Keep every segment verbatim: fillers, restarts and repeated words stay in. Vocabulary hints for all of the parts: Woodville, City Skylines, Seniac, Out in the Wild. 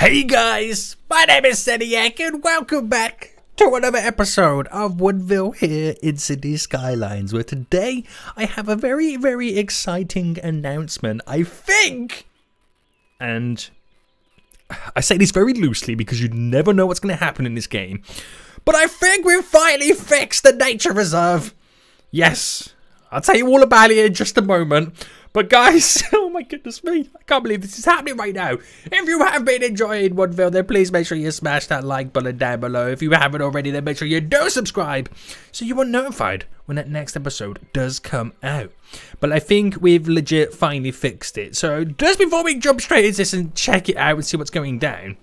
Hey guys, my name is Seniac and welcome back to another episode of Woodville here in City Skylines, where today I have a very, very exciting announcement, I think. And I say this very loosely because you never know what's going to happen in this game, but I think we've finally fixed the nature reserve. Yes, I'll tell you all about it in just a moment. But guys, oh my goodness me, I can't believe this is happening right now. If you have been enjoying Woodville, then please make sure you smash that like button down below. If you haven't already, then make sure you do subscribe so you are notified when that next episode does come out. But I think we've legit finally fixed it. So just before we jump straight into this and check it out and see what's going down,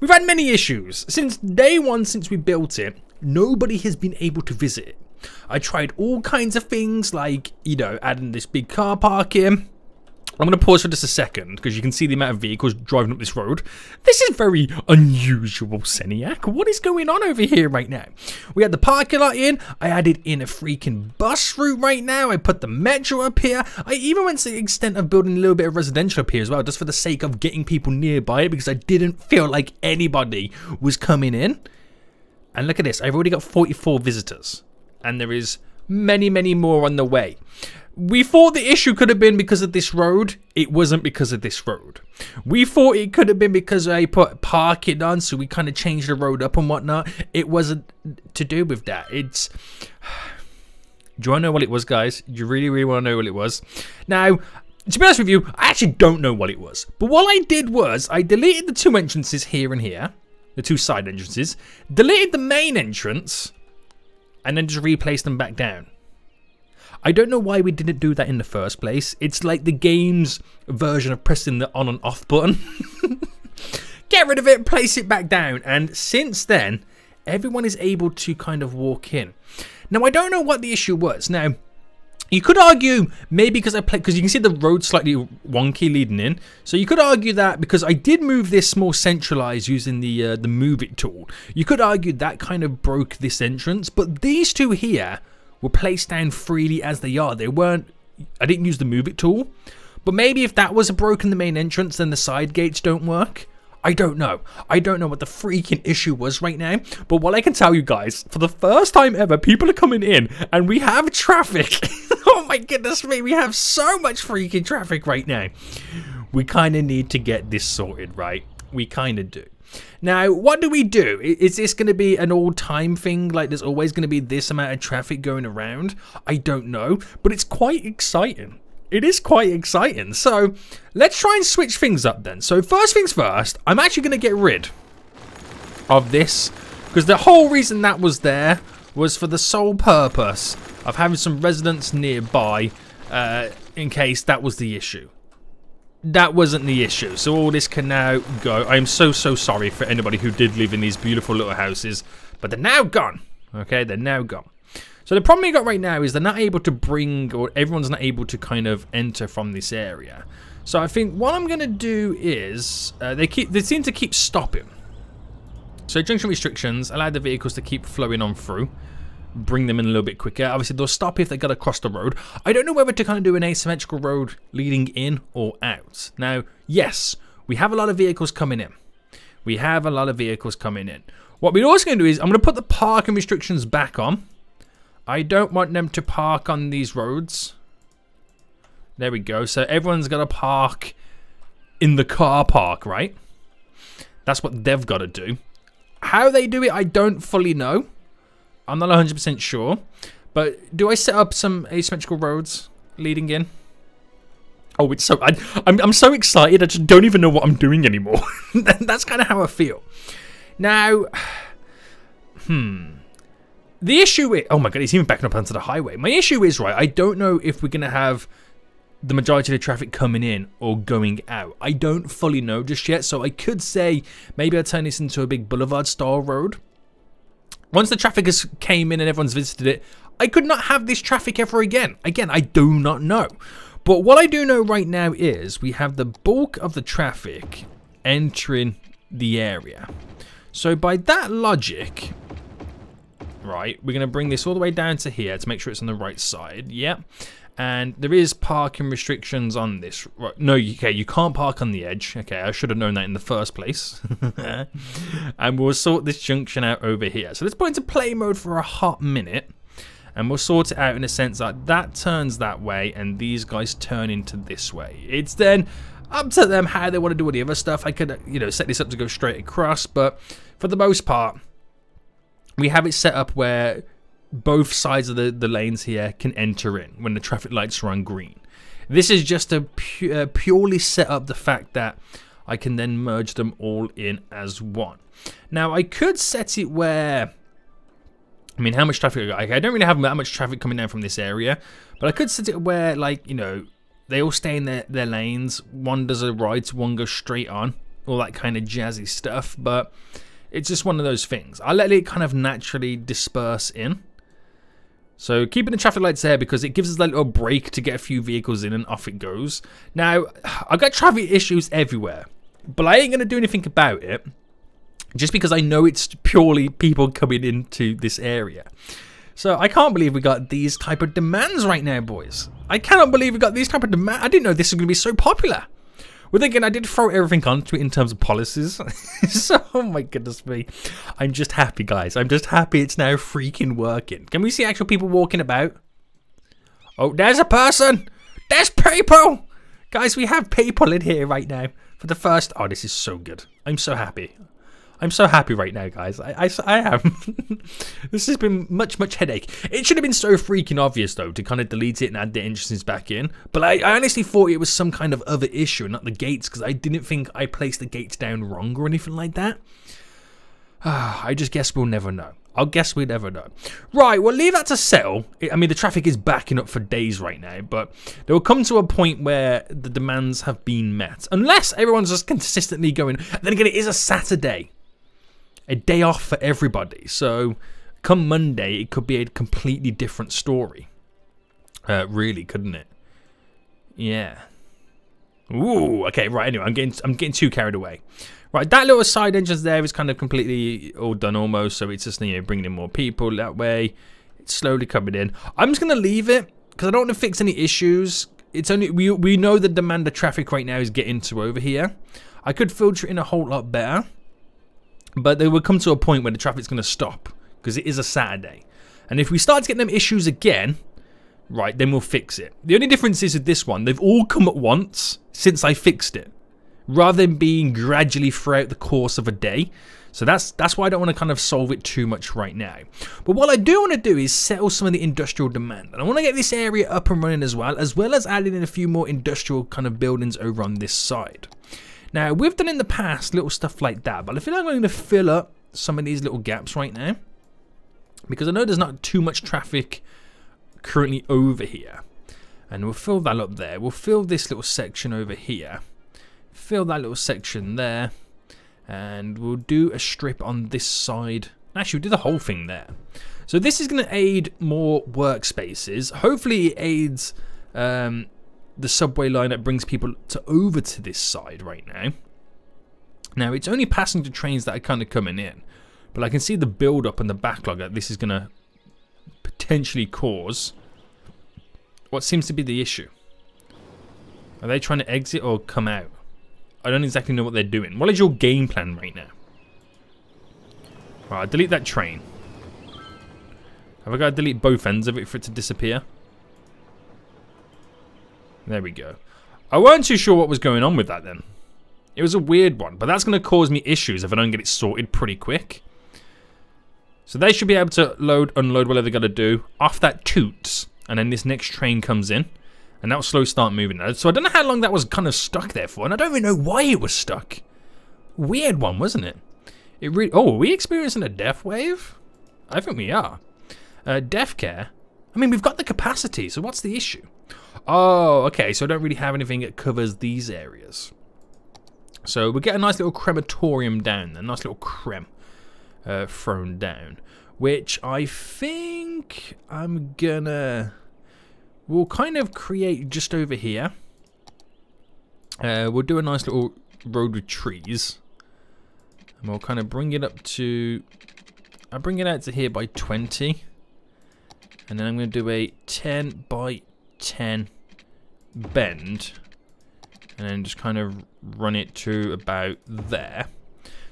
we've had many issues. Since day one, since we built it, nobody has been able to visit it. I tried all kinds of things, like, you know, adding this big car park in. I'm going to pause for just a second because you can see the amount of vehicles driving up this road. This is very unusual, Seniac. What is going on over here right now? We had the parking lot in. I added in a freaking bus route right now. I put the metro up here. I even went to the extent of building a little bit of residential up here as well, just for the sake of getting people nearby, because I didn't feel like anybody was coming in. And look at this. I've already got forty-four visitors. And there is many, many more on the way. We thought the issue could have been because of this road. It wasn't because of this road. We thought it could have been because I put parking on, so we kind of changed the road up and whatnot. It wasn't to do with that. It's... Do you want to know what it was, guys? You really, really want to know what it was? Now, to be honest with you, I actually don't know what it was. But what I did was, I deleted the two entrances here and here. The two side entrances. Deleted the main entrance. And then just replace them back down. I don't know why we didn't do that in the first place. It's like the game's version of pressing the on and off button. Get rid of it, place it back down. And since then, everyone is able to kind of walk in. Now, I don't know what the issue was. Now, you could argue maybe because I played, because you can see the road slightly wonky leading in. So you could argue that because I did move this more centralized using the uh, the move it tool. You could argue that kind of broke this entrance, but these two here were placed down freely as they are. They weren't. I didn't use the move it tool, but maybe if that was a broken in the main entrance, then the side gates don't work. I don't know. I don't know what the freaking issue was right now. But what I can tell you guys, for the first time ever, people are coming in and we have traffic. Oh my goodness me, we have so much freaking traffic right now. We kind of need to get this sorted, right? We kind of do. Now, what do we do? Is this going to be an all-time thing? Like, there's always going to be this amount of traffic going around? I don't know, but it's quite exciting. It is quite exciting. So let's try and switch things up then. So first things first, I'm actually going to get rid of this, because the whole reason that was there was for the sole purpose of having some residents nearby, uh, in case that was the issue. That wasn't the issue. So all this can now go. I'm so, so sorry for anybody who did live in these beautiful little houses, but they're now gone. Okay, they're now gone. So the problem we got right now is they're not able to bring, or everyone's not able to kind of enter from this area. So I think what I'm going to do is, uh, they keep, they seem to keep stopping. So junction restrictions allow the vehicles to keep flowing on through, bring them in a little bit quicker. Obviously they'll stop if they got to cross the road. I don't know whether to kind of do an asymmetrical road leading in or out. Now, yes, we have a lot of vehicles coming in. We have a lot of vehicles coming in. What we're also going to do is I'm going to put the parking restrictions back on. I don't want them to park on these roads. There we go. So everyone's got to park in the car park, right? That's what they've got to do. How they do it, I don't fully know. I'm not one hundred percent sure. But do I set up some asymmetrical roads leading in? Oh, it's so... I, I'm, I'm so excited. I just don't even know what I'm doing anymore. That's kind of how I feel. Now... Hmm... The issue is, oh my god, it's even backing up onto the highway. My issue is, right, I don't know if we're going to have the majority of the traffic coming in or going out. I don't fully know just yet, so I could say maybe I'll turn this into a big boulevard-style road. Once the traffic has came in and everyone's visited it, I could not have this traffic ever again. Again, I do not know. But what I do know right now is we have the bulk of the traffic entering the area. So by that logic... right? We're going to bring this all the way down to here to make sure it's on the right side. Yep. And there is parking restrictions on this. No, okay, you can't park on the edge. Okay, I should have known that in the first place. And we'll sort this junction out over here. So let's put into play mode for a hot minute. And we'll sort it out in a sense that that turns that way and these guys turn into this way. It's then up to them how they want to do all the other stuff. I could, you know, set this up to go straight across. But for the most part, we have it set up where both sides of the, the lanes here can enter in when the traffic lights are on green. This is just to pu uh, purely set up the fact that I can then merge them all in as one. Now, I could set it where... I mean, how much traffic I got? Okay, I don't really have that much traffic coming down from this area, but I could set it where, like, you know, they all stay in their, their lanes. One does a right, one goes straight on. All that kind of jazzy stuff, but it's just one of those things. I let it kind of naturally disperse in. So keeping the traffic lights there because it gives us a little break to get a few vehicles in and off it goes. Now, I've got traffic issues everywhere, but I ain't going to do anything about it just because I know it's purely people coming into this area. So I can't believe we got these type of demands right now, boys. I cannot believe we got these type of demands. I didn't know this was going to be so popular. Well, again, I did throw everything onto it in terms of policies. So, oh my goodness me. I'm just happy, guys. I'm just happy it's now freaking working. Can we see actual people walking about? Oh, there's a person. There's people. Guys, we have people in here right now for the first. Oh, this is so good. I'm so happy. I'm so happy right now, guys. I, I, I am. This has been much, much headache. It should have been so freaking obvious, though, to kind of delete it and add the entrances back in. But I, I honestly thought it was some kind of other issue, not the gates, because I didn't think I placed the gates down wrong or anything like that. I just guess we'll never know. I'll guess we'll never know. Right, well, leave that to settle. I mean, the traffic is backing up for days right now, but there will come to a point where the demands have been met. Unless everyone's just consistently going. Then again, it is a Saturday. A day off for everybody, so come Monday it could be a completely different story, uh, really, couldn't it? Yeah. Ooh, okay, right. Anyway, I'm getting I'm getting too carried away. Right, that little side entrance there is kind of completely all done almost, so it's just, you know, bringing in more people that way. It's slowly coming in. I'm just gonna leave it because I don't want to fix any issues. It's only we we know the demand of traffic right now is getting to over here. I could filter it in a whole lot better. But they will come to a point where the traffic's going to stop because it is a Saturday. And if we start getting them issues again, right, then we'll fix it. The only difference is with this one, they've all come at once since I fixed it rather than being gradually throughout the course of a day. So that's that's why I don't want to kind of solve it too much right now. But what I do want to do is settle some of the industrial demand. And I want to get this area up and running as well, as well as adding in a few more industrial kind of buildings over on this side. Now, we've done in the past little stuff like that, but I feel like I'm going to fill up some of these little gaps right now because I know there's not too much traffic currently over here. And we'll fill that up there. We'll fill this little section over here. Fill that little section there. And we'll do a strip on this side. Actually, we'll do the whole thing there. So this is going to aid more workspaces. Hopefully, it aids... Um, the subway line that brings people to over to this side right now. Now, it's only passenger trains that are kind of coming in, but I can see the build-up and the backlog that this is going to potentially cause. What seems to be the issue? Are they trying to exit or come out? I don't exactly know what they're doing. What is your game plan right now? Right, delete that train. Have I got to delete both ends of it for it to disappear? There we go. I weren't too sure what was going on with that then. It was a weird one, but that's going to cause me issues if I don't get it sorted pretty quick. So they should be able to load, unload, whatever they've got to do. Off that toots, and then this next train comes in, and that will slow start moving. So I don't know how long that was kind of stuck there for, and I don't even know why it was stuck. Weird one, wasn't it? It really. Oh, are we experiencing a death wave? I think we are. Uh, death care? I mean, we've got the capacity, so what's the issue? Oh, okay, so I don't really have anything that covers these areas. So we get a nice little crematorium down there, nice little creme uh, thrown down, which I think I'm gonna... We'll kind of create just over here. Uh, we'll do a nice little road with trees. And we'll kind of bring it up to I bring it out to here by twenty, and then I'm going to do a ten by ten bend, and then just kind of run it to about there.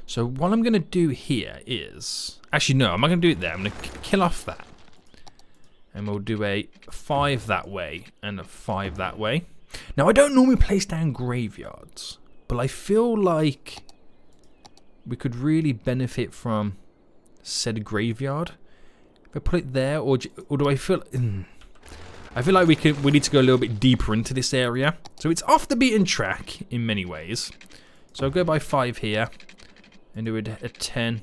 So what I'm going to do here is, actually no, I'm not going to do it there, I'm going to kill off that, and we'll do a five that way and a five that way. Now I don't normally place down graveyards, but I feel like we could really benefit from said graveyard. If I put it there, or or do I feel? Mm, I feel like we could. We need to go a little bit deeper into this area. So it's off the beaten track in many ways. So I'll go by five here, and do a, a ten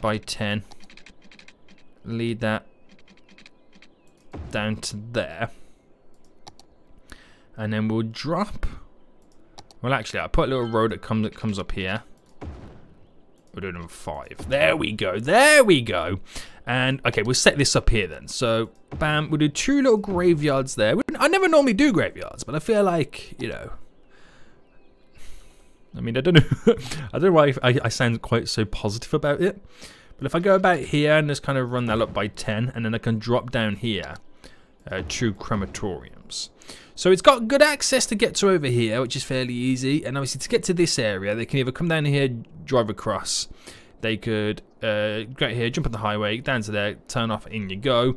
by ten. Lead that down to there, and then we'll drop. Well, actually, I'll put a little road that comes that comes up here. We'll do it on five. There we go. There we go. And, okay, we'll set this up here then. So, bam. We'll do two little graveyards there. I never normally do graveyards, but I feel like, you know. I mean, I don't know. I don't know why I, I sound quite so positive about it. But if I go about here and just kind of run that up by ten, and then I can drop down here uh, two crematoriums. So it's got good access to get to over here, which is fairly easy. And obviously to get to this area, they can either come down here, drive across. They could uh, go out here, jump on the highway, down to there, turn off, in you go.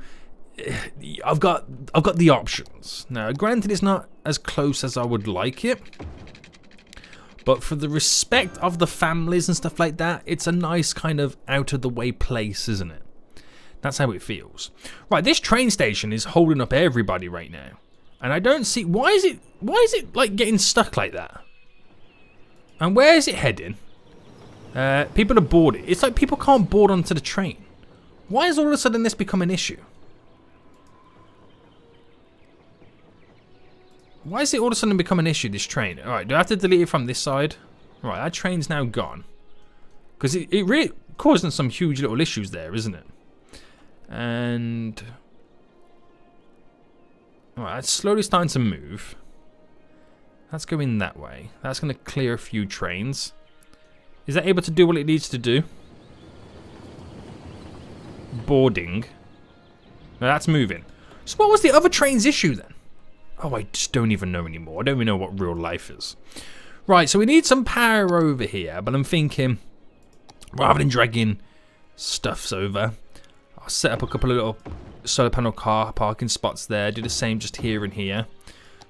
I've got, I've got the options. Now, granted, it's not as close as I would like it, but for the respect of the families and stuff like that, it's a nice kind of out-of-the-way place, isn't it? That's how it feels. Right, this train station is holding up everybody right now. And I don't see, why is it, why is it like getting stuck like that? And where is it heading? Uh, people are boarding. It's like people can't board onto the train. Why has all of a sudden this become an issue? Why has it all of a sudden become an issue, this train? Alright, do I have to delete it from this side? Alright, that train's now gone. Because it, it really causing some huge little issues there, isn't it? And... alright, that's slowly starting to move. That's going that way. That's going to clear a few trains. Is that able to do what it needs to do? Boarding. No, that's moving. So what was the other train's issue then? Oh, I just don't even know anymore. I don't even know what real life is. Right, so we need some power over here. But I'm thinking, rather than dragging stuffs over, I'll set up a couple of little... solar panel car parking spots there. Do the same just here and here,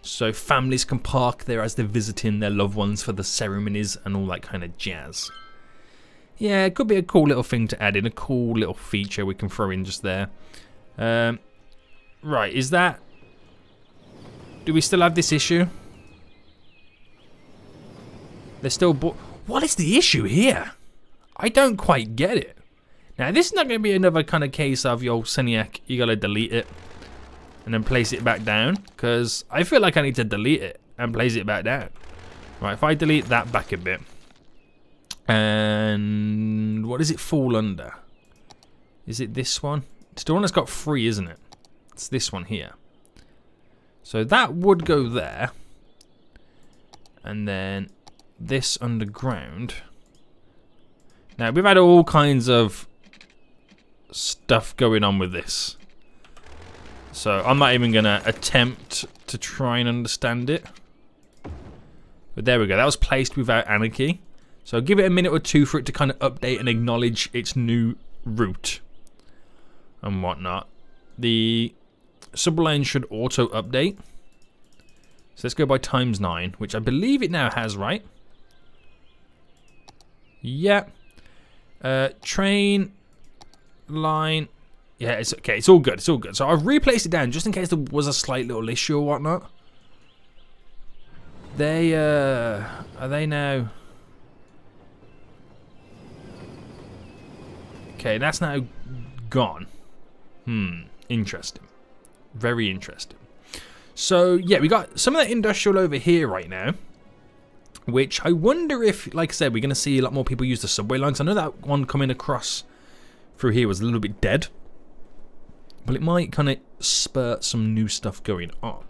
so families can park there as they're visiting their loved ones for the ceremonies and all that kind of jazz. Yeah, it could be a cool little thing to add in, a cool little feature we can throw in just there. Um, right, is that... do we still have this issue? They're still... what is the issue here? I don't quite get it. Now, this is not going to be another kind of case of, yo, Seniac, you got to delete it and then place it back down, because I feel like I need to delete it and place it back down. Right, if I delete that back a bit, and what does it fall under? Is it this one? It's the one that's got three, isn't it? It's this one here. So that would go there, and then this underground. Now, we've had all kinds of... stuff going on with this, so I'm not even gonna attempt to try and understand it. But there we go, that was placed without anarchy, so I'll give it a minute or two for it to kind of update and acknowledge its new route and whatnot. The sublane should auto update, so let's go by times nine, which I believe it now has, right? Yeah. Uh, train line, yeah, it's okay, it's all good, it's all good. So I've replaced it down just in case there was a slight little issue or whatnot. They uh are they now okay? That's now gone. Hmm, interesting, very interesting. So yeah, we got some of that industrial over here right now, which I wonder if, like I said, we're gonna see a lot more people use the subway lines. I know that one coming across through here was a little bit dead, but it might kind of spur some new stuff going on.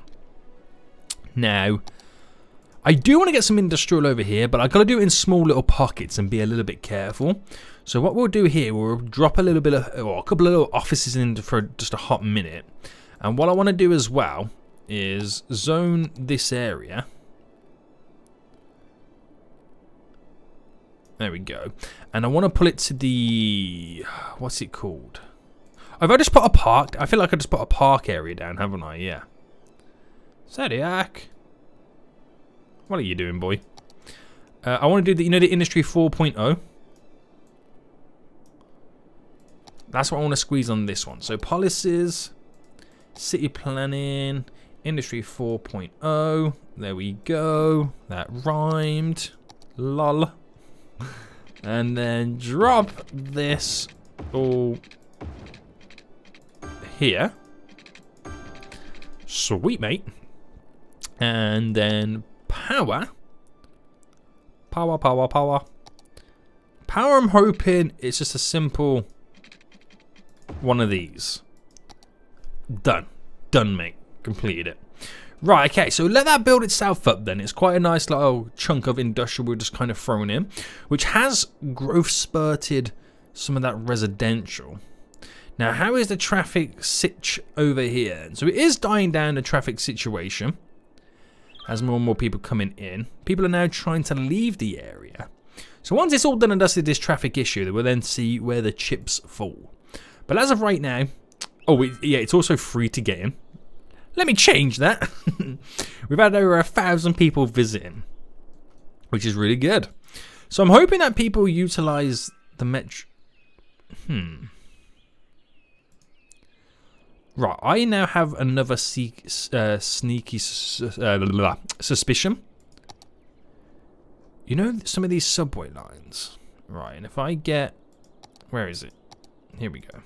Now, I do want to get some industrial over here, but I've got to do it in small little pockets and be a little bit careful. So what we'll do here, we'll drop a little bit of, or a couple of little offices in for just a hot minute. And what I want to do as well is zone this area. There we go. And I want to pull it to the, what's it called? Have I just put a park? I feel like I just put a park area down, haven't I? Yeah. Seniac. What are you doing, boy? Uh, I want to do the, you know, the industry four point oh. That's what I want to squeeze on this one. So policies, city planning, industry four point oh. There we go. That rhymed. Lol. And then drop this all here. Sweet, mate. And then power. Power, power, power. Power, I'm hoping it's just a simple one of these. Done. Done, mate. Completed it. Right, okay, so let that build itself up then. It's quite a nice little chunk of industrial we're just kind of thrown in, which has growth spurted some of that residential. Now, how is the traffic sitch over here? So it is dying down, the traffic situation, as more and more people coming in. People are now trying to leave the area. So once it's all done and dusted, this traffic issue, we'll then see where the chips fall. But as of right now, oh, yeah, it's also free to get in. Let me change that. We've had over a thousand people visiting, which is really good. So I'm hoping that people utilize the metro. Hmm. Right, I now have another seek, uh, sneaky sus uh, blah, suspicion. You know, some of these subway lines. Right, and if I get, where is it? Here we go.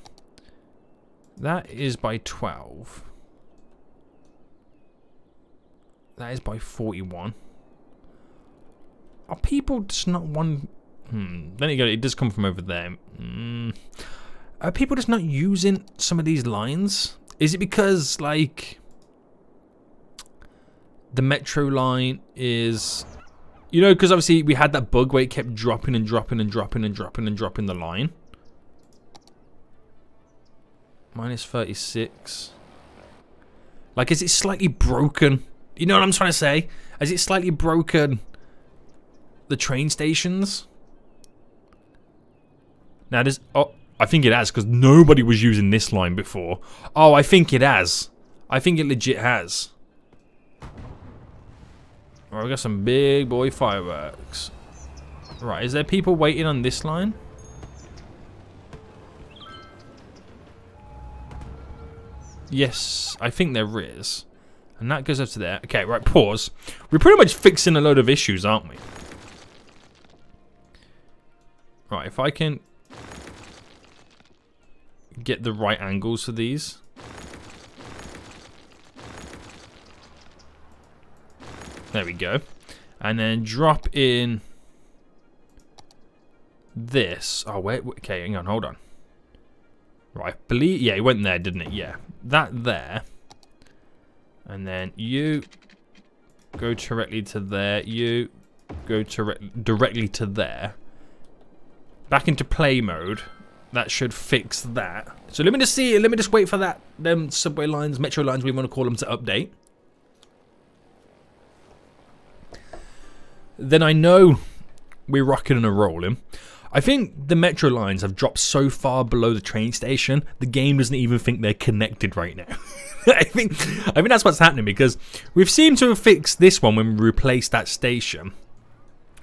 That is by twelve. That is by forty-one. Are people just not one? Hmm. Then you go. It does come from over there. Hmm. Are people just not using some of these lines? Is it because like the metro line is, you know, because obviously we had that bug where it kept dropping and dropping and dropping and dropping and dropping the line. Minus thirty-six. Like, is it slightly broken? You know what I'm trying to say? Has it slightly broken the train stations? Now there's, oh, I think it has, because nobody was using this line before. Oh, I think it has. I think it legit has. Alright, we got some big boy fireworks. Right, is there people waiting on this line? Yes, I think there is. And that goes up to there. Okay, right, pause. We're pretty much fixing a load of issues, aren't we? Right, if I can get the right angles for these. There we go. And then drop in this. Oh, wait, okay, hang on, hold on. Right, believe, yeah, it went there, didn't it? Yeah, that there. And then you go directly to there. You go direct, directly to there. Back into play mode. That should fix that. So let me just see. Let me just wait for that. Them subway lines, metro lines, we want to call them, to update. Then I know we're rocking and rolling. I think the metro lines have dropped so far below the train station, the game doesn't even think they're connected right now. I think I think that's what's happening, because we've seemed to have fixed this one when we replaced that station,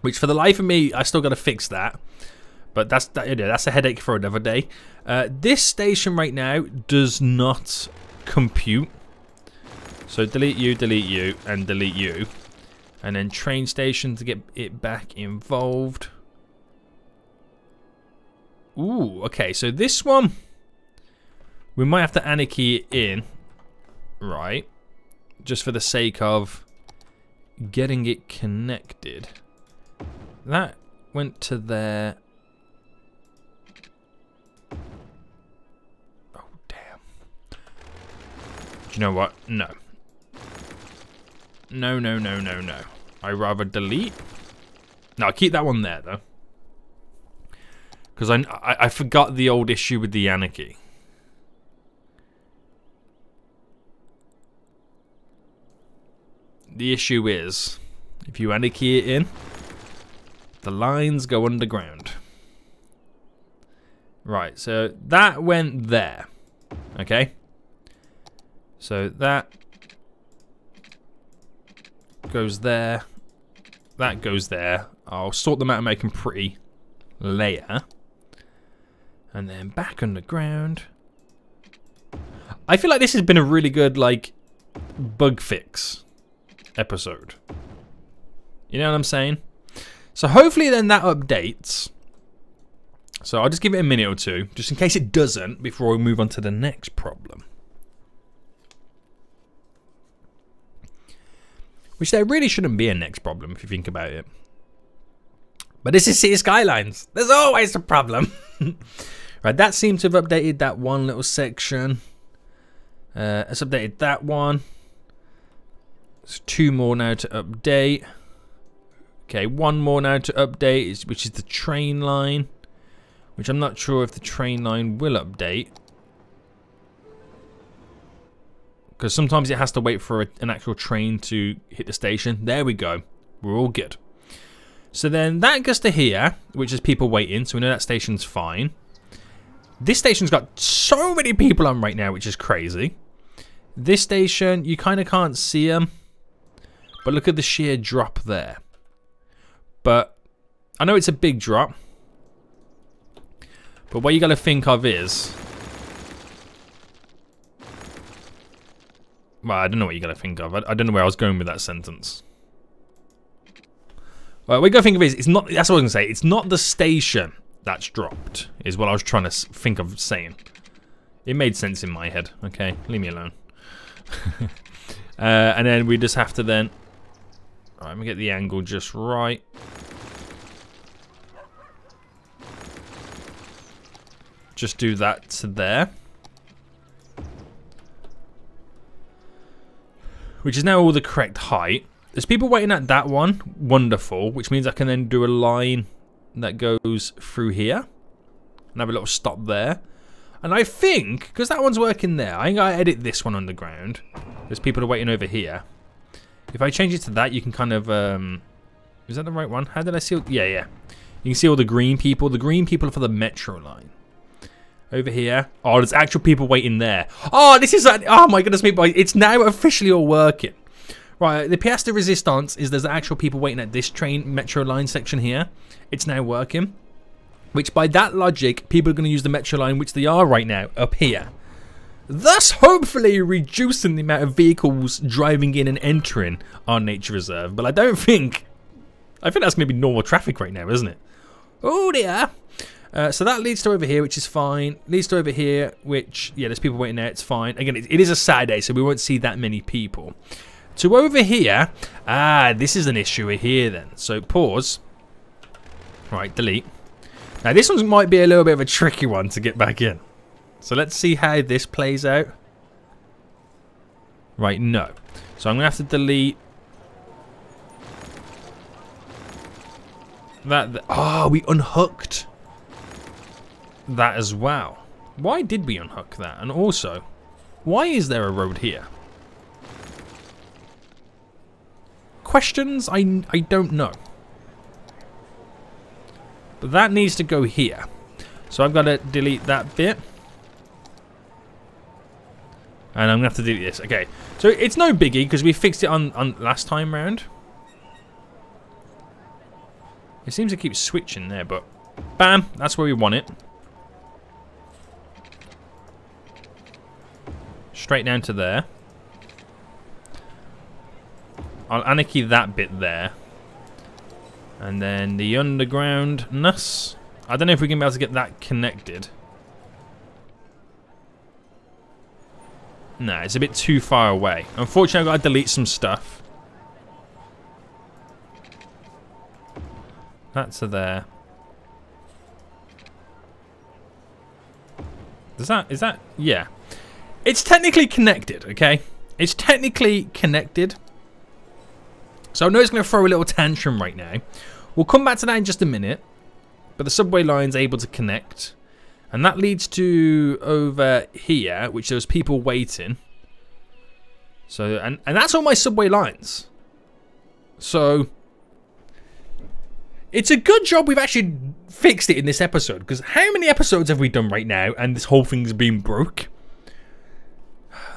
which for the life of me I still got to fix that. But that's that, you know, that's a headache for another day. Uh, this station right now does not compute. So delete you, delete you, and delete you, and then train station to get it back involved. Ooh, okay. So this one we might have to anarchy it in. Right, just for the sake of getting it connected. That went to there. Oh, damn. Do you know what? No. No, no, no, no, no. I rather delete. No, I'll keep that one there though, because I, I I forgot the old issue with the anarchy. The issue is, if you anarchy it in, the lines go underground. Right, so that went there. Okay. So that goes there. That goes there. I'll sort them out and make them pretty later. And then back underground. I feel like this has been a really good, like, bug fix episode. You know what I'm saying? So hopefully then that updates. So I'll just give it a minute or two, just in case it doesn't, before we move on to the next problem. Which there really shouldn't be a next problem, if you think about it. But this is City Skylines. There's always a problem. Right, that seems to have updated that one little section. Uh, it's updated that one. There's two more now to update. Okay, one more now to update, which is the train line. Which I'm not sure if the train line will update. Because sometimes it has to wait for a, an actual train to hit the station. There we go. We're all good. So then that goes to here, which is people waiting. So we know that station's fine. This station's got so many people on right now, which is crazy. This station, you kind of can't see them. But look at the sheer drop there. But I know it's a big drop. But what you gotta think of is, well, I don't know what you gotta think of. I, I don't know where I was going with that sentence. Well, what you gotta think of is, it's not. That's what I was gonna say. It's not the station that's dropped. Is what I was trying to think of saying. It made sense in my head. Okay, leave me alone. uh, and then we just have to then. All right, let me get the angle just right. Just do that to there. Which is now all the correct height. There's people waiting at that one. Wonderful. Which means I can then do a line that goes through here. And have a little stop there. And I think, because that one's working there, I think I edit this one on the ground. There's people that are waiting over here. If I change it to that, you can kind of... Um, is that the right one? How did I see... Yeah, yeah. You can see all the green people. The green people are for the metro line. Over here. Oh, there's actual people waiting there. Oh, this is... A, oh, my goodness me. It's now officially all working. Right, the Piazza Resistance is there's actual people waiting at this train metro line section here. It's now working. Which, by that logic, people are going to use the metro line, which they are right now, up here. Thus, hopefully, reducing the amount of vehicles driving in and entering our nature reserve. But I don't think... I think that's maybe normal traffic right now, isn't it? Oh, dear. Uh, so that leads to over here, which is fine. Leads to over here, which, yeah, there's people waiting there. It's fine. Again, it, it is a Saturday, so we won't see that many people. To over here. Ah, this is an issue here then. So pause. All right, delete. Now, this one might be a little bit of a tricky one to get back in. So let's see how this plays out. Right, no. So I'm going to have to delete. That. Th oh, we unhooked. That as well. Why did we unhook that? And also, why is there a road here? Questions? I, I don't know. But that needs to go here. So I've got to delete that bit. And I'm going to have to delete this. Okay. So it's no biggie because we fixed it on, on last time round. It seems to keep switching there, but bam, that's where we want it. Straight down to there. I'll anarchy that bit there. And then the undergroundness. I don't know if we can be able to get that connected. Nah, it's a bit too far away. Unfortunately, I've got to delete some stuff. That's a there. Does that, is that, yeah. It's technically connected, okay? It's technically connected. So I know it's going to throw a little tantrum right now. We'll come back to that in just a minute. But the subway line's able to connect. And that leads to over here, which there's people waiting. So, and, and that's all my subway lines. So, it's a good job we've actually fixed it in this episode. Because how many episodes have we done right now and this whole thing's been broke?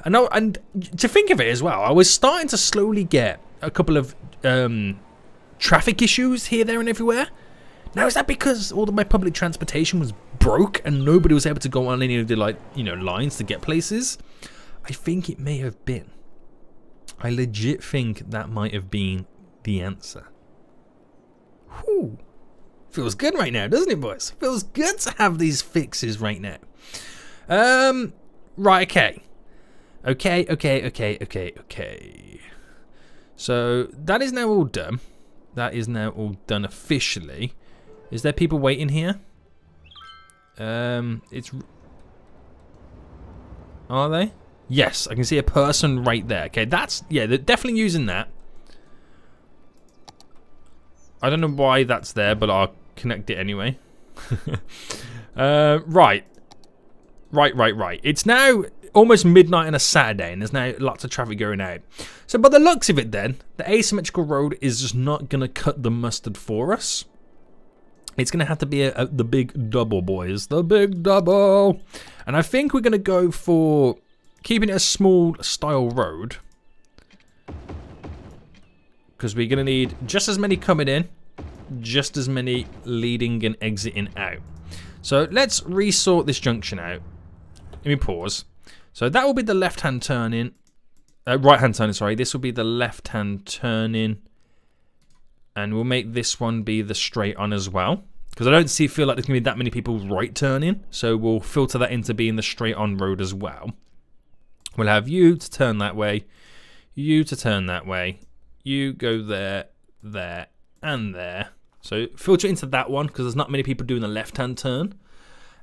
And, I, and to think of it as well, I was starting to slowly get a couple of um, traffic issues here, there and everywhere. Now, is that because all of my public transportation was broke and nobody was able to go on any of the, like, you know, lines to get places? I think it may have been. I legit think that might have been the answer. Whew. Feels good right now, doesn't it, boys? Feels good to have these fixes right now. Um, right, okay. Okay, okay, okay, okay, okay. So, that is now all done. That is now all done officially. Is there people waiting here? Um, it's... Are they? Yes, I can see a person right there. Okay, that's... Yeah, they're definitely using that. I don't know why that's there, but I'll connect it anyway. uh, right. Right, right, right. It's now almost midnight on a Saturday, and there's now lots of traffic going out. So by the looks of it then, the asymmetrical road is just not going to cut the mustard for us. It's going to have to be a, a, the big double, boys. The big double. And I think we're going to go for keeping it a small style road. Because we're going to need just as many coming in, just as many leading and exiting out. So let's resort this junction out. Let me pause. So that will be the left-hand turn-in. Uh, right-hand turn-in, sorry. This will be the left-hand turn-in. And we'll make this one be the straight on as well. Because I don't see feel like there's going to be that many people right turning. So we'll filter that into being the straight on road as well. We'll have you to turn that way. You to turn that way. You go there, there, and there. So filter into that one because there's not many people doing the left-hand turn.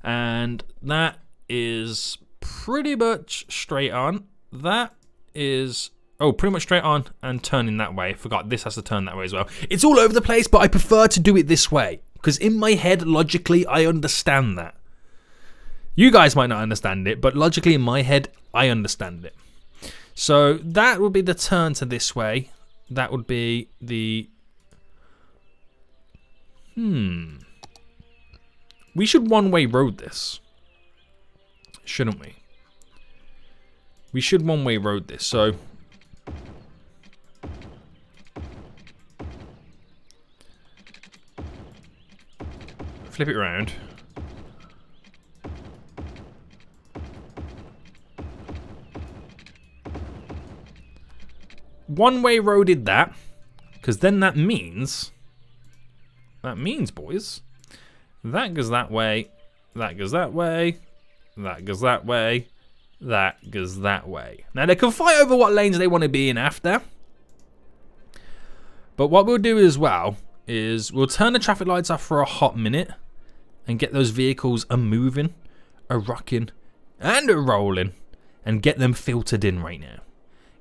And that is pretty much straight on. That is... Oh, pretty much straight on and turning that way. I forgot this has to turn that way as well. It's all over the place, but I prefer to do it this way. Because in my head, logically, I understand that. You guys might not understand it, but logically in my head, I understand it. So that would be the turn to this way. That would be the... Hmm. We should one-way road this. Shouldn't we? We should one-way road this, so... Flip it around. One-way roaded that, because then that means, that means, boys, that goes that way, that goes that way, that goes that way, that goes that way. Now, they can fight over what lanes they want to be in after, but what we'll do as well is we'll turn the traffic lights off for a hot minute, and get those vehicles a moving, a rocking, and a rolling, and get them filtered in right now.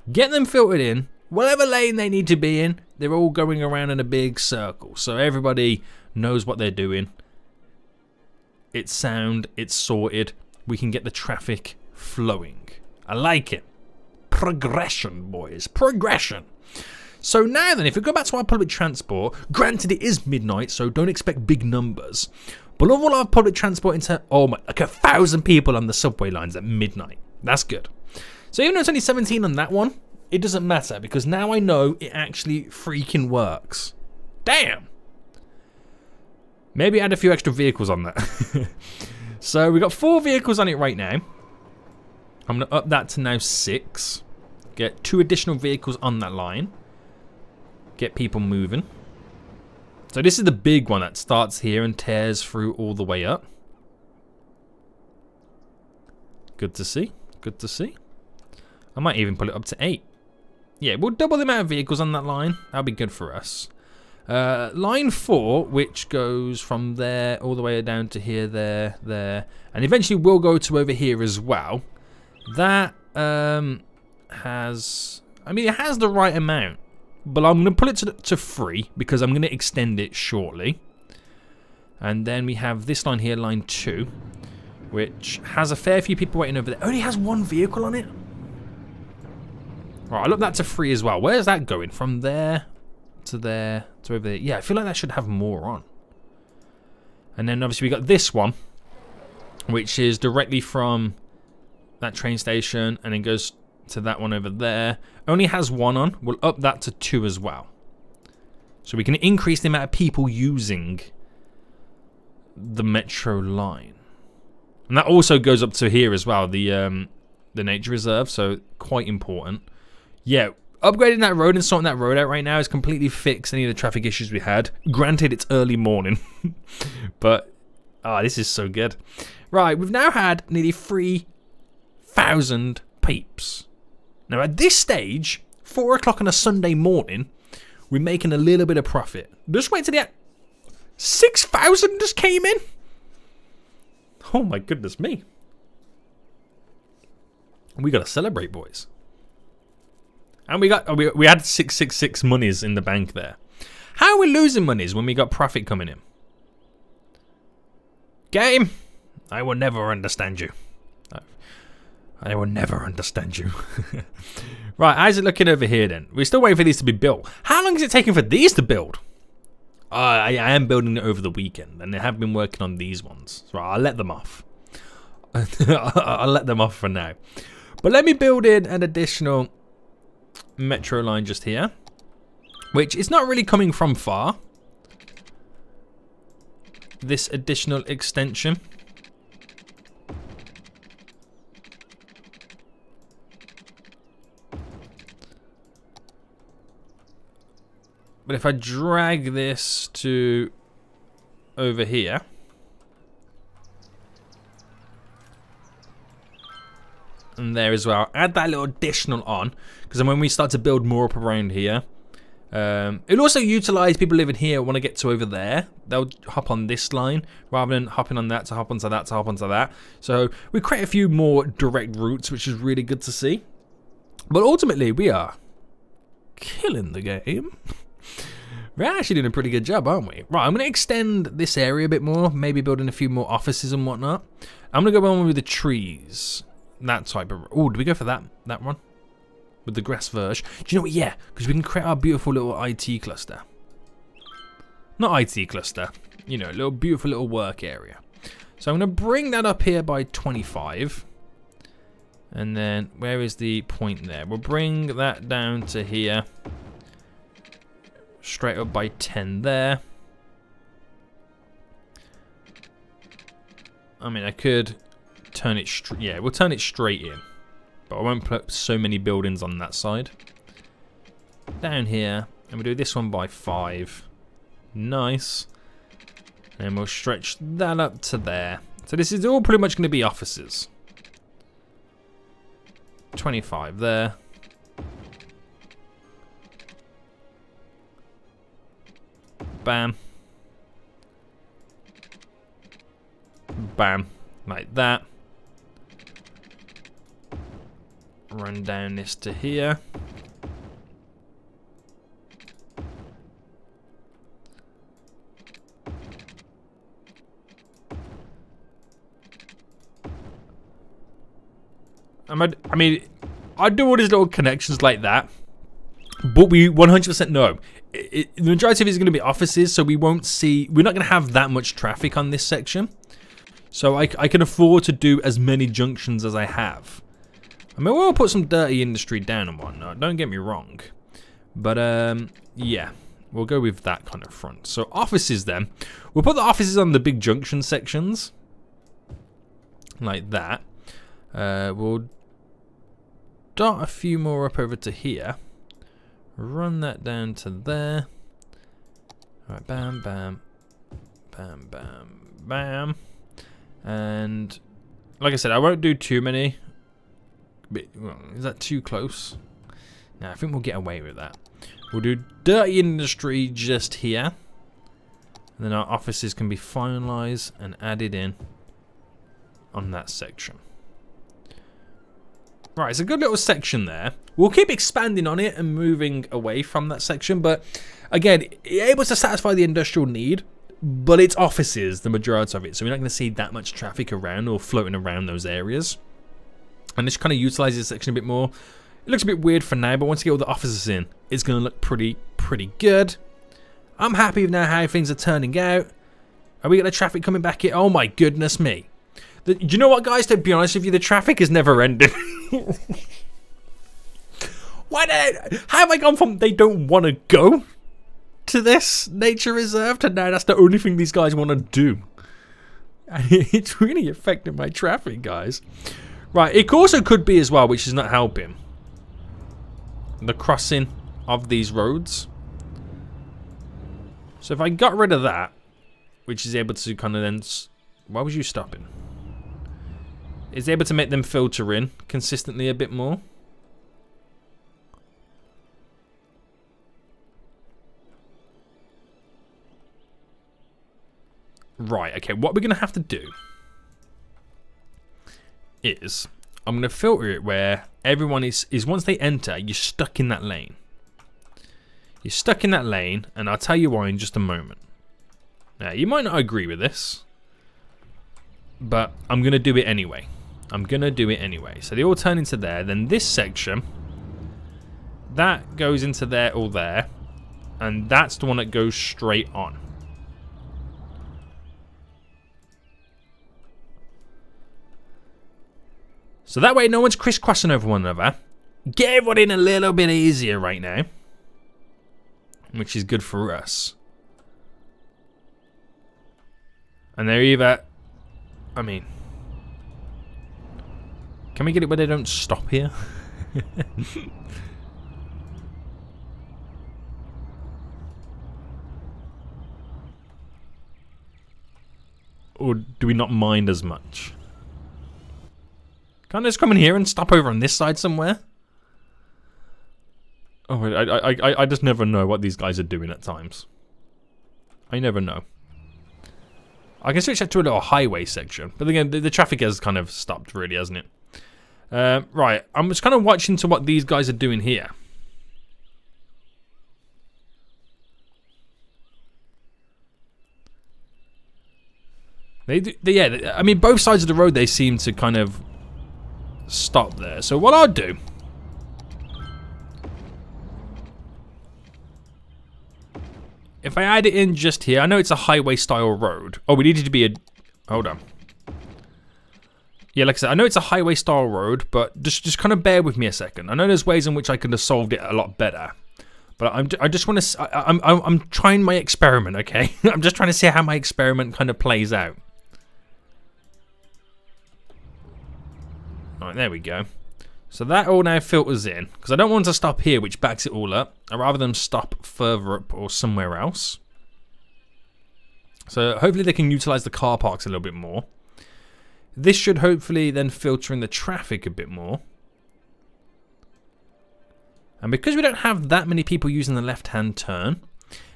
Get them filtered in, whatever lane they need to be in, they're all going around in a big circle, so everybody knows what they're doing. It's sound, it's sorted, we can get the traffic flowing. I like it. Progression, boys, progression. So now then, if we go back to our public transport, granted it is midnight, so don't expect big numbers. But all our public transport into, oh my, like a thousand people on the subway lines at midnight. That's good. So even though it's only seventeen on that one, it doesn't matter because now I know it actually freaking works. Damn. Maybe add a few extra vehicles on that. So we've got four vehicles on it right now. I'm going to up that to now six. Get two additional vehicles on that line. Get people moving. So this is the big one that starts here and tears through all the way up. Good to see. Good to see. I might even put it up to eight. Yeah, we'll double the amount of vehicles on that line. That'll be good for us. Uh, line four, which goes from there all the way down to here, there, there. And eventually we'll go to over here as well. That um, has... I mean, it has the right amount. but I'm going to put it to, to three because I'm going to extend it shortly. And then we have this line here, line two, which has a fair few people waiting over there. Only has one vehicle on it. All right, I look that to three as well. Where's that going? From there to there to over there. Yeah, I feel like that should have more on. And then obviously we got this one, which is directly from that train station and it goes to that one over there. Only has one on. We'll up that to two as well. So we can increase the amount of people using the metro line. And that also goes up to here as well, the um, the nature reserve, so quite important. Yeah, upgrading that road and sorting that road out right now has completely fixed any of the traffic issues we had. Granted, it's early morning, but ah, oh, this is so good. Right, we've now had nearly three thousand peeps. Now at this stage, four o'clock on a Sunday morning, we're making a little bit of profit. Just wait till the six thousand just came in. Oh my goodness me. We got to celebrate, boys. And we got we, we had six six six monies in the bank there. How are we losing monies when we got profit coming in? Game, I will never understand you. I will never understand you. Right, how's it looking over here then? We're still waiting for these to be built. How long is it taking for these to build? Uh, I, I am building it over the weekend, and they have been working on these ones. So I'll let them off. I'll let them off for now. But let me build in an additional metro line just here, which is not really coming from far. This additional extension. But if I drag this to over here, and there as well, add that little additional on, because then when we start to build more up around here, um, it'll also utilize people living here want to get to over there. They'll hop on this line rather than hopping on that to hop onto that to hop onto that. So we create a few more direct routes, which is really good to see. But ultimately, we are killing the game. We're actually doing a pretty good job, aren't we? Right, I'm going to extend this area a bit more, maybe building a few more offices and whatnot. I'm going to go on with the trees, that type of... Oh, do we go for that that one? With the grass verge? Do you know what? Yeah, because we can create our beautiful little I T cluster. Not I T cluster, you know, a little beautiful little work area. So I'm going to bring that up here by twenty-five. And then, where is the point there? We'll bring that down to here. Straight up by ten there. I mean, I could turn it straight. Yeah, we'll turn it straight in. But I won't put so many buildings on that side. Down here. And we'll do this one by five. Nice. And we'll stretch that up to there. So this is all pretty much going to be offices. twenty-five there. Bam. Bam. Like that. Run down this to here. I mean, I do all these little connections like that, but we one hundred percent know it, it, the majority of it is going to be offices, so we won't see, we're not going to have that much traffic on this section. So I, I can afford to do as many junctions as I have. I mean, we'll put some dirty industry down and whatnot, don't get me wrong. But um, yeah, we'll go with that kind of front. So offices then, we'll put the offices on the big junction sections, like that. Uh, we'll dot a few more up over to here. Run that down to there. Alright, bam, bam, bam, bam, bam. And like I said, I won't do too many. Is that too close? No, I think we'll get away with that. We'll do dirty industry just here. And then our offices can be finalized and added in on that section. Right, it's a good little section there. We'll keep expanding on it and moving away from that section, but again, able to satisfy the industrial need, but it's offices, the majority of it, so we're not going to see that much traffic around or floating around those areas. And this kind of utilizes this section a bit more. It looks a bit weird for now, but once you get all the offices in, it's going to look pretty, pretty good. I'm happy with now how things are turning out. Are we getting the traffic coming back in? Oh my goodness me. The, do you know what, guys? To be honest with you, the traffic is never ending. Why did I, how have I gone from they don't want to go to this nature reserve to now that's the only thing these guys want to do? And it's really affecting my traffic, guys. Right, it also could be as well, which is not helping, the crossing of these roads. So if I got rid of that, which is able to kind of then... Why was you stopping? It's able to make them filter in consistently a bit more. Right, okay, what we're going to have to do is I'm going to filter it where everyone is, is once they enter, you're stuck in that lane. You're stuck in that lane, and I'll tell you why in just a moment. Now, you might not agree with this, but I'm going to do it anyway. I'm going to do it anyway. So they all turn into there. Then this section, that goes into there or there, and that's the one that goes straight on. So that way no one's crisscrossing over one another. Get everyone in a little bit easier right now, which is good for us. And they're either... I mean... Can we get it where they don't stop here? Or do we not mind as much? Can't I just come in here and stop over on this side somewhere? Oh, I, I, I, I just never know what these guys are doing at times. I never know. I can switch that to a little highway section. But again, the, the traffic has kind of stopped, really, hasn't it? Uh, right, I'm just kind of watching to what these guys are doing here. They, do, they yeah, I mean, both sides of the road, they seem to kind of stop there. So what I'll do... If I add it in just here, I know it's a highway-style road. Oh, we needed to be a... Hold on. Yeah, like I said, I know it's a highway-style road, but just just kind of bear with me a second. I know there's ways in which I could have solved it a lot better, but I'm, I just want to... I'm, I'm, I'm trying my experiment, okay? I'm just trying to see how my experiment kind of plays out. All right, there we go. So that all now filters in, because I don't want to stop here, which backs it all up. I'd rather them stop further up or somewhere else. So hopefully they can utilize the car parks a little bit more. This should hopefully then filter in the traffic a bit more. And because we don't have that many people using the left-hand turn,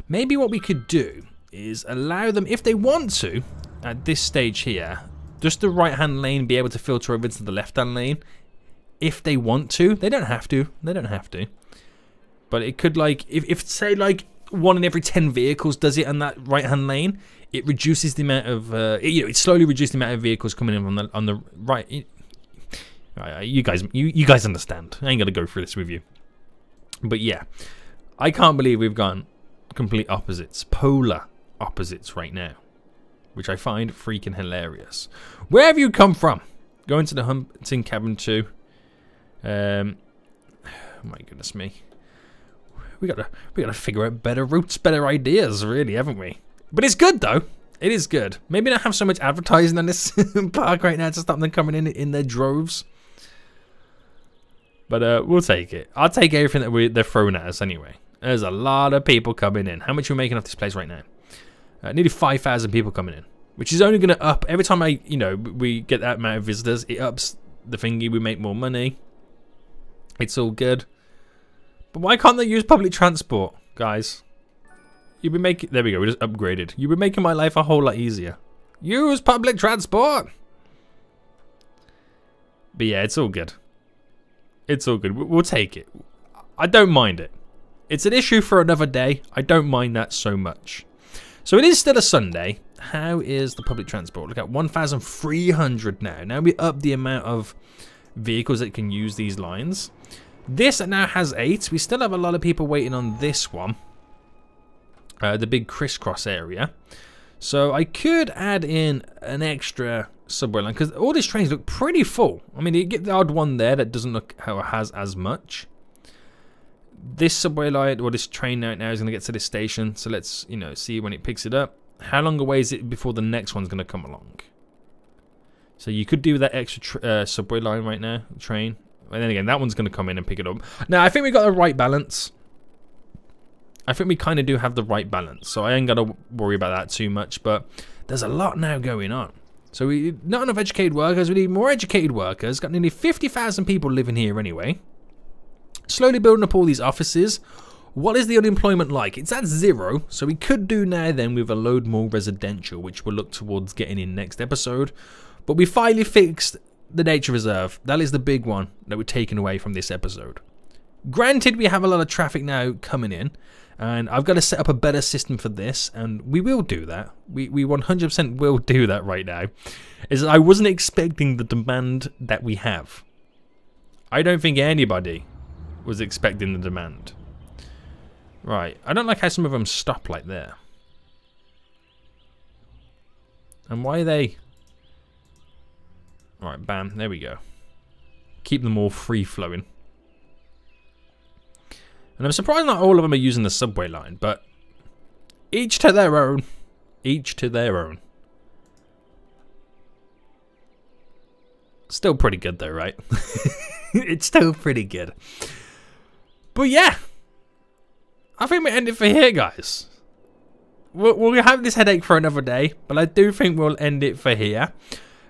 maybe what we could do is allow them, if they want to, at this stage here, just the right-hand lane be able to filter over into the left-hand lane. If they want to, they don't have to. They don't have to. But it could, like, if, if say, like, one in every ten vehicles does it on that right-hand lane, it reduces the amount of, uh, it, you know, it slowly reduces the amount of vehicles coming in on the on the right. Uh, you guys, you you guys understand. I ain't gonna go through this with you. But yeah, I can't believe we've gone complete opposites, polar opposites right now, which I find freaking hilarious. Where have you come from? Going to the hunting cabin too. Um, my goodness me, we gotta we gotta figure out better routes, better ideas, really, haven't we? But it's good though. It is good. Maybe not have so much advertising on this park right now to stop them coming in in their droves. But uh, we'll take it. I'll take everything that we they're throwing at us anyway. There's a lot of people coming in. How much are we making off this place right now? Uh, nearly five thousand people coming in, which is only gonna up every time I you know we get that amount of visitors. It ups the thingy. We make more money. It's all good. But why can't they use public transport, guys? You've been making... There we go, we just upgraded. You've been making my life a whole lot easier. Use public transport! But yeah, it's all good. It's all good. We'll take it. I don't mind it. It's an issue for another day. I don't mind that so much. So it is still a Sunday. How is the public transport? Look at one thousand three hundred now. Now we up the amount of vehicles that can use these lines. This now has eight. We still have a lot of people waiting on this one. Uh, the big crisscross area. So I could add in an extra subway line, because all these trains look pretty full. I mean, you get the odd one there that doesn't look how it has as much. This subway line, or this train right now, is going to get to this station. So let's, you know, see when it picks it up. How long away is it before the next one's going to come along? So you could do that extra tr uh, subway line right now, train. And then again, that one's going to come in and pick it up. Now, I think we got the right balance. I think we kind of do have the right balance, so I ain't gonna worry about that too much, but there's a lot now going on. So we not enough educated workers, we need more educated workers. Got nearly fifty thousand people living here anyway. Slowly building up all these offices. What is the unemployment like? It's at zero, so we could do now then with a load more residential, which we'll look towards getting in next episode. But we finally fixed the nature reserve. That is the big one that we're taking away from this episode. Granted, we have a lot of traffic now coming in, and I've got to set up a better system for this, and we will do that. We we one hundred percent will do that right now. Is I wasn't expecting the demand that we have. I don't think anybody was expecting the demand. Right, I don't like how some of them stop like there. And why are they... Alright, bam, there we go. Keep them all free-flowing. And I'm surprised not all of them are using the subway line, but each to their own. Each to their own. Still pretty good though, right? It's still pretty good. But yeah, I think we end it for here, guys. We'll, we'll have this headache for another day, but I do think we'll end it for here.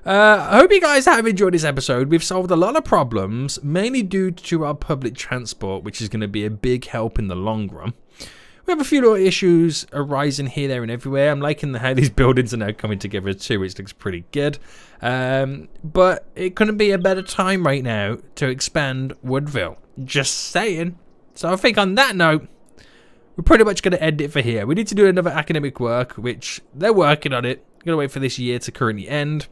Uh, I hope you guys have enjoyed this episode. We've solved a lot of problems, mainly due to our public transport, which is going to be a big help in the long run. We have a few little issues arising here, there, and everywhere. I'm liking the, how these buildings are now coming together too, which looks pretty good. Um, but it couldn't be a better time right now to expand Woodville. Just saying. So I think on that note, we're pretty much going to end it for here. We need to do another academic work, which they're working on it. Going to wait for this year to currently end.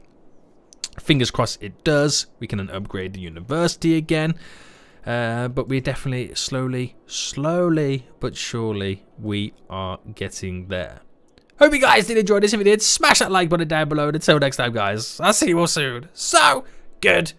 Fingers crossed it does. We can then upgrade the university again. Uh, but we're definitely slowly, slowly, but surely, we are getting there. Hope you guys did enjoy this. If you did, smash that like button down below. And until next time, guys, I'll see you all soon. So, goodbye.